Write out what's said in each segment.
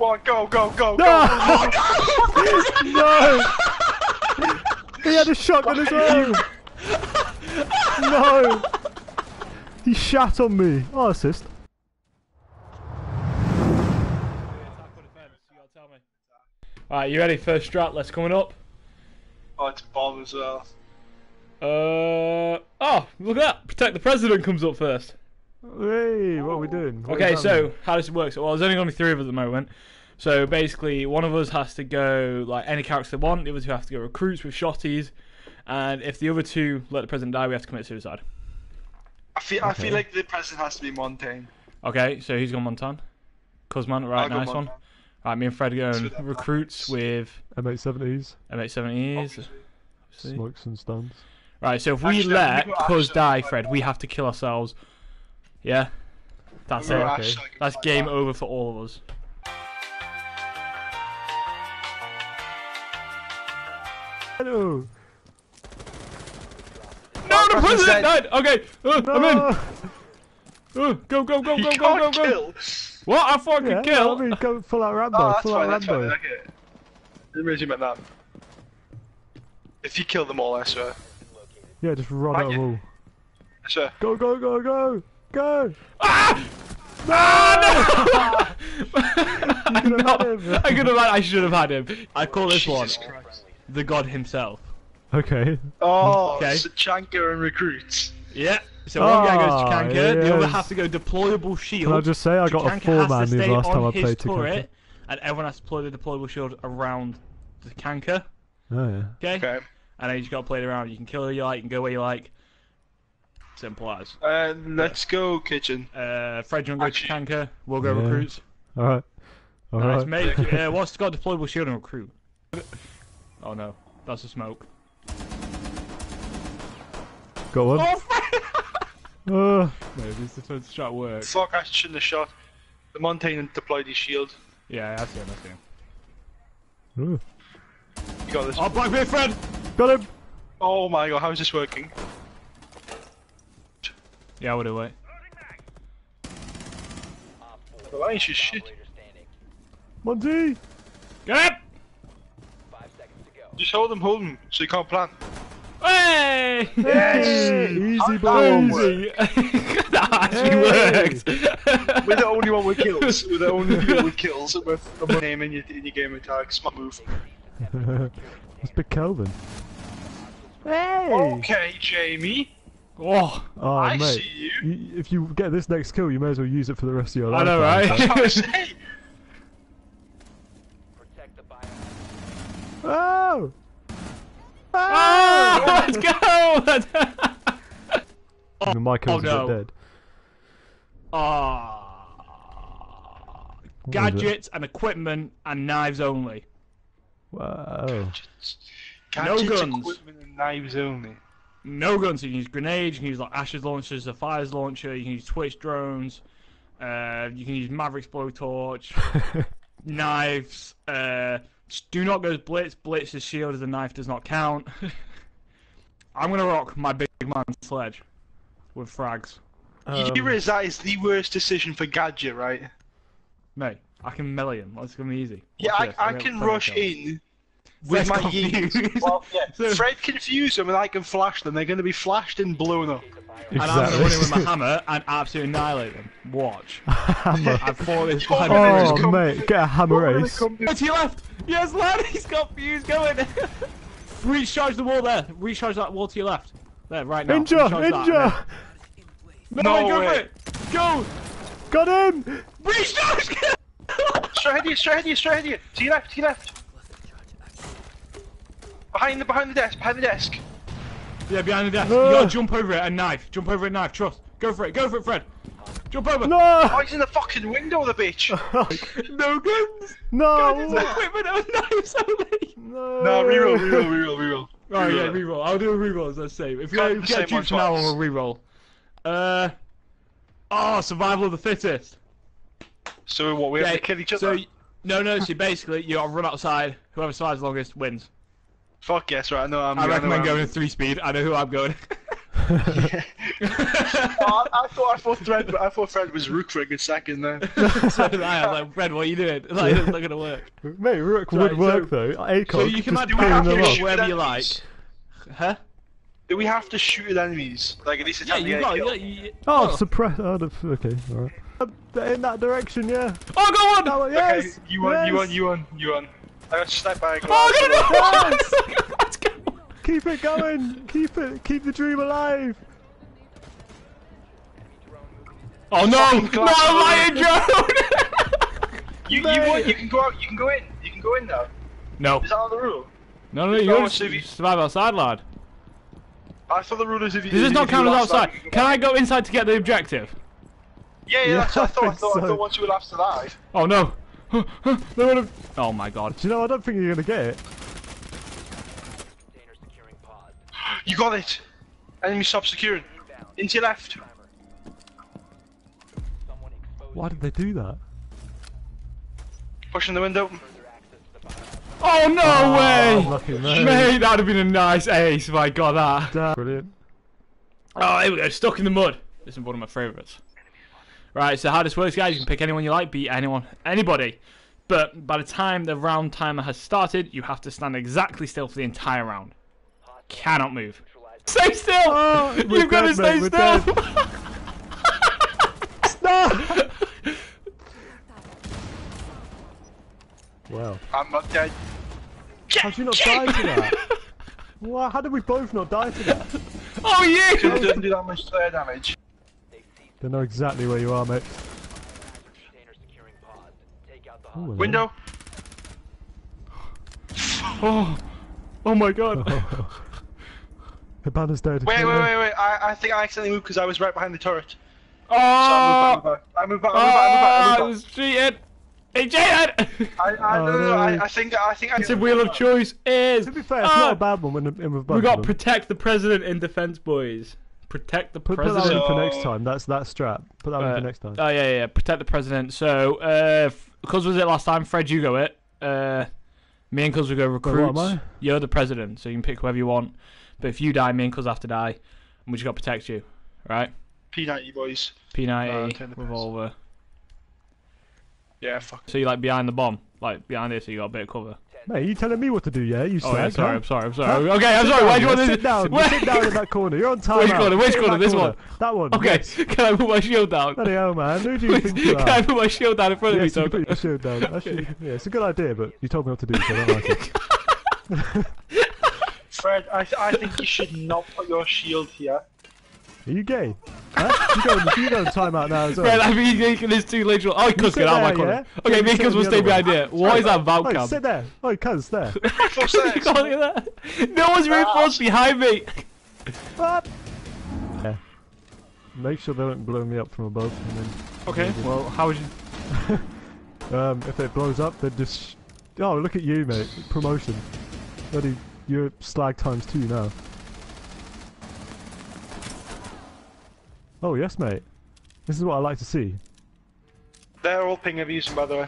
1, go! No! He had a shotgun as well! No! He shat on me! Oh, assist. Alright, you ready for strat? Let's coming up. Oh, it's a bomb as well. Oh, look at that! Protect the President comes up first. Hey, what are we doing? What okay, so how does it work? So, well, there's only going to be 3 of us at the moment. So basically, one of us has to go like any character they want. The other 2 have to go recruits with shotties, and if the other 2 let the President die, we have to commit suicide. I feel like the President has to be Montagne. Okay, so he's gone Montagne. Cuzman, right, nice one. Right, me and Fred are going recruits with M870s. M870s. Smokes and stuns. Right, so if we let Cuz die, Fred, we have to kill ourselves. Yeah, that's it. Okay. That's game over for all of us. Hello. No, the President died. Okay, no. I'm in. Go! You can't kill. What? I fucking kill. I mean, go full out Rambo. Oh, full out Rambo. That's fine. Okay. The reason meant that. If you kill them all, I swear. Yeah, just run out of all. I swear. Go! Go! Ah! No! Ah, no! I should have had him. I call this one the God himself. Okay. Oh, okay. So Chanker and recruits. Yeah. So one guy goes to Chanker, the other has to go deployable shield. Can I just say I got a 4-man the last time I played Chanker, and everyone has to deploy the deployable shield around the Chanker. Oh yeah. Okay. And then you just gotta play it around. You can kill who you like. You can go where you like. Simple as. Let's go kitchen. Fred, you want to go to Chanker? We'll go recruits. Alright. Alright. Nice, mate. What's got deployable shield and recruit? Oh no. That's a smoke. Got one. Oh, Fred! Maybe this is the first shot work. Fuck, I shouldn't have shot. The Montagne deployed his shield. Yeah, I see him, Ooh. You got this. Oh, back me, Fred! Got him! Oh my god, how is this working? Yeah, we'll do it. Well, that ain't your shit. Monty! Get up! 5 seconds to go. Just hold him, so you can't plant. Hey! Yes! Easy, boys! That actually worked! We're the only one with kills. We're the only people with kills. I'm naming you in your game attack. Smart move. That's Big Kelvin. Hey! Okay, Jamie. Oh, I mate. See you. If you get this next kill, you may as well use it for the rest of your life. I know, right? Protect the biome. Oh! Oh! Let's go! My kills are dead. Ah! Gadgets and equipment and knives only. Wow. Gadgets, no guns. Equipment and knives only. No guns, you can use grenades, you can use like Ashes launchers, the Fires launcher, you can use Twitch drones, you can use Maverick's blowtorch, knives, just do not go to Blitz, Blitz's shield as a knife does not count. I'm gonna rock my big man Sledge with frags. You do realise that is the worst decision for Gadget, right? Mate, I can melee him, that's gonna be easy. Yeah, I can rush in. With my years. Well, yeah. Fred confuse them and I can flash them. They're going to be flashed and blown up. Exactly. And I'm going to run in with my hammer and absolutely annihilate them. Watch. Hammer. I've fought this behind me. Oh, mate, get a hammer ace. To your left. Yes, lad, he's got fuse going. Recharge the wall there. Recharge that wall to your left. There, right now. Injure. No, go for it. Go. Got him. Recharge. Straight ahead of you. To your left. Behind the desk. Yeah, behind the desk. You gotta jump over it and knife. Trust. Go for it, Fred. Jump over. No! Oh, he's in the fucking window, the bitch. No guns. No. Equipment and knives only. No. No, reroll. Alright, yeah, reroll. I'll do a reroll as I say. If you get juice from now, I'll reroll. Oh, survival of the fittest. So what? We have to kill each other. So basically you gotta run outside. Whoever survives longest wins. Fuck yes, right, I recommend going at 3 speed, I know who I'm going. I thought Fred was Rook for a good second there. So did I. I'm like, Fred, what are you doing? Like, it's not gonna work. Mate, Rook would work though. So you can do whatever you like. Huh? Do we have to shoot at enemies? Like at least it's oh, suppress. Okay, alright. In that direction, yeah. Oh, go on! Yes! Okay, you won. I got sniped by a glass. Oh, go! Keep it going! Keep the dream alive! Oh no! Not a lion drone! You can go in. You can go in now. No. Is that on the rule? No, you gotta survive outside, lad. I saw the rule is if you. Does this not count as outside? Can I go inside to get the objective? Yeah, that's what I thought. I thought once you were left alive. Oh no! Oh my god! Do you know? I don't think you're gonna get it. You got it. Enemy stop securing. Into your left. Why did they do that? Pushing the window. Oh no way! Mate, that'd have been a nice ace. My god, that. Damn. Brilliant. Oh, here we go. Stuck in the mud. This is one of my favourites. Right, so how this works, guys, you can pick anyone you like, beat anyone, anybody. But by the time the round timer has started, you have to stand exactly still for the entire round. Cannot move. Stay still! Oh, you've got to stay still! Stop! Wow. I'm not dead. How'd you not die to that? Wow, how did we both not die to that? Oh, yeah! You didn't do that much player damage. They know exactly where you are, mate. Ooh, window! Oh! Oh my god! The banner's dead. Wait. I think I accidentally moved because I was right behind the turret. Oh! So I moved back. I was cheated! He cheated! I think it's a wheel of choice is... To be fair, it's not a bad one when we've got protect the president in defense, boys. Protect the president. Put that in for next time. That's that strap. Put that in for next time. Oh yeah. Protect the president. So, Cuz was it last time? Fred, you go it. Me and Cuz will go recruits. What am I? You're the president, so you can pick whoever you want. But if you die, me and Cuz have to die, and we just got to protect you, right? P90 boys. P90 revolver. Yeah, fuck. So you like behind the bomb, like behind it, so you got a bit of cover. Mate, you telling me what to do, yeah? You slag, I'm sorry. Huh? Okay, I'm sorry. Why do you want to sit down? Sit down in that corner. You're on time. Which corner? This corner. One. That one. Okay. Yes. Can I put my shield down? Bloody hell, man. Who do you think you are? Can I put my shield down in front of me? You put your shield down. Actually, yeah, it's a good idea, but you told me what to do, so I don't like it. Fred, I think you should not put your shield here. Are you gay? Huh? You go on timeout now as well. Fred, I mean, it's too literal. Oh, Cuz, get out of my corner. Yeah? Okay, me and Cuz will stay behind here. What is that Valcam? Oh, sit there. Oh, Cuz, there. You can't hear that. No one's reinforced behind me. Yeah. Make sure they don't blow me up from above. And then okay, well, how would you... if it blows up, then just... Oh, look at you, mate. Promotion. Bloody, you're slag ×2 now. Oh, yes, mate. This is what I like to see. They're all ping abusing, by the way.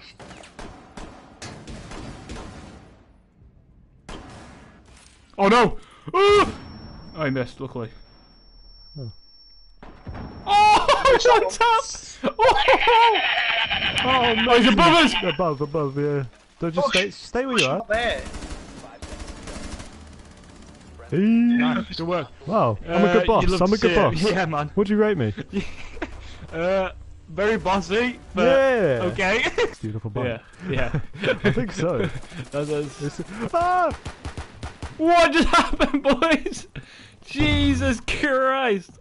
Oh, no! Oh, I missed, luckily. Oh, it's on top! Oh, no. Oh, he's above us! Above, yeah. Don't just stay where you are. Nice. Good work. Wow, I'm a good boss. Yeah, man. What do you rate me? Very bossy. But yeah. Okay. Beautiful bike. Yeah. I think so. What just happened, boys? Jesus Christ!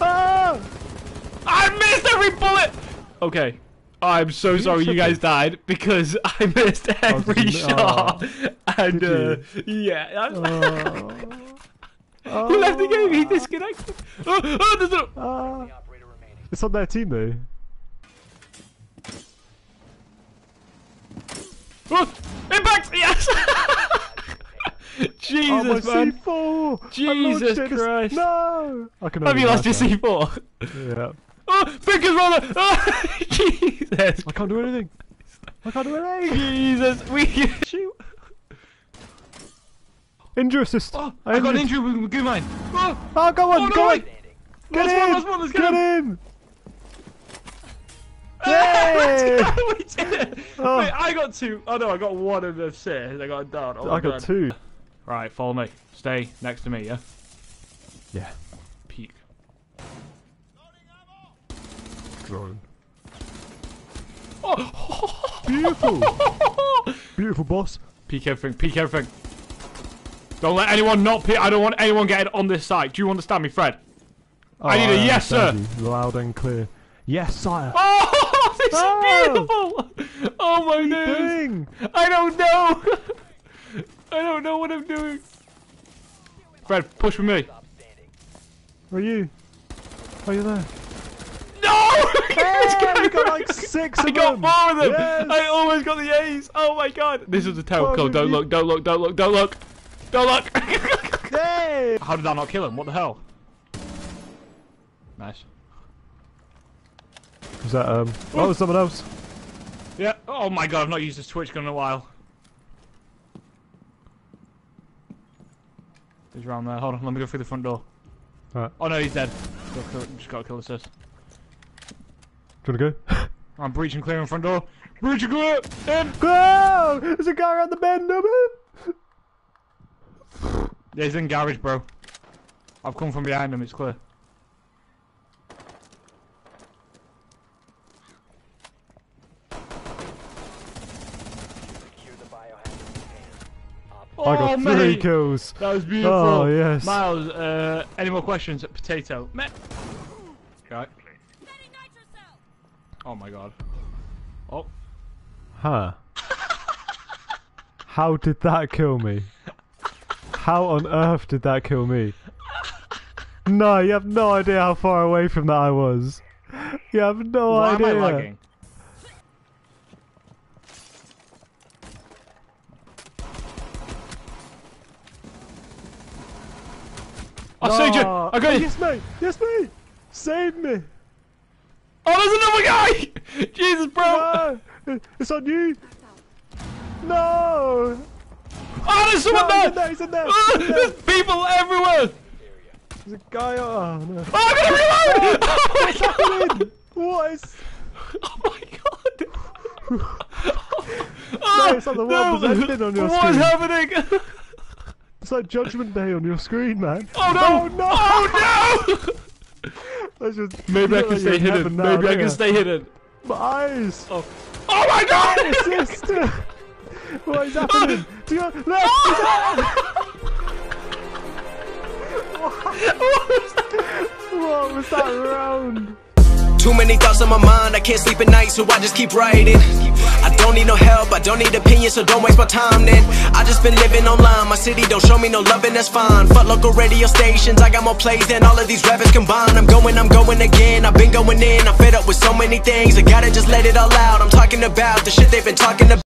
I missed every bullet. Okay. I'm so sorry you guys died because I missed every shot. And yeah. He left the game, he disconnected. There's no... It's on their team though. Impact! Yes! Jesus, man. C4. Jesus Christ. No! Have you lost your C4? Yeah. Fingers roller! Jesus! I can't do anything! Jesus! We can shoot! Injury assist! Oh, I got an injury with mine! Oh, go on! Get in! Hey! Let's go! We did it! Oh. Wait, I got two. Oh no, I got one of them. I got down. Oh, I got two. Right, follow me. Stay next to me, yeah? Yeah. Peek. Drone. Oh. Beautiful! Beautiful, boss. Peek everything, peek everything. Don't let anyone not peek. I don't want anyone getting on this site. Do you understand me, Fred? Oh, I need a yes, sir. You. Loud and clear. Yes, sire. Oh, this is beautiful. Oh, my goodness. I don't know. I don't know what I'm doing. Fred, push with me. Where are you? Are you there? No! Hey, we got like six of them. I got four of them. Yes. I almost got the A's. Oh, my God. This is a terrible kill. Don't look. Don't look. Don't look. Don't look. Don't look. Hey. How did I not kill him? What the hell? Nice. Was that oh, was someone else? Yeah. Oh my God, I've not used this Twitch gun in a while. He's around there. Hold on, let me go through the front door. All right. Oh no, he's dead. Just gotta kill the sis. Do you wanna go? I'm breaching clear in front door. Breaching clear. In. Go! There's a guy around the bend. No man. Yeah, he's in garage, bro. I've come from behind him. It's clear. I got three kills. That was beautiful. Oh, yes. Miles, any more questions? Potato. Right. Oh my God. Oh. Huh. How did that kill me? How on earth did that kill me? No, you have no idea how far away from that I was. You have no idea. Why am I lagging? I saved you! I got you! Yes, mate! Yes, mate! Save me! Oh, there's another guy! Jesus, bro! No. It's on you! No! Oh, there's someone there! He's in there! He's in there. There's people everywhere! There's a guy... Oh, no. Oh, I'm gonna reload! Oh, my God! What is... Oh, my God! Oh, no, it's on the wall, there's nothing on your screen. What is happening? It's like Judgment Day on your screen, man. Oh no! Oh no! Oh, no. Just, maybe I can stay hidden. Now, maybe I can stay hidden. My eyes! Oh, oh my God! My sister! What is happening? Do you left! What was that round? Too many thoughts on my mind, I can't sleep at night, so I just keep writing. I don't need no help, I don't need opinions, so don't waste my time then. I just been living online, my city don't show me no love and that's fine. Fuck local radio stations, I got more plays than all of these rappers combined. I'm going again, I've been going in, I'm fed up with so many things. I gotta just let it all out, I'm talking about the shit they've been talking about.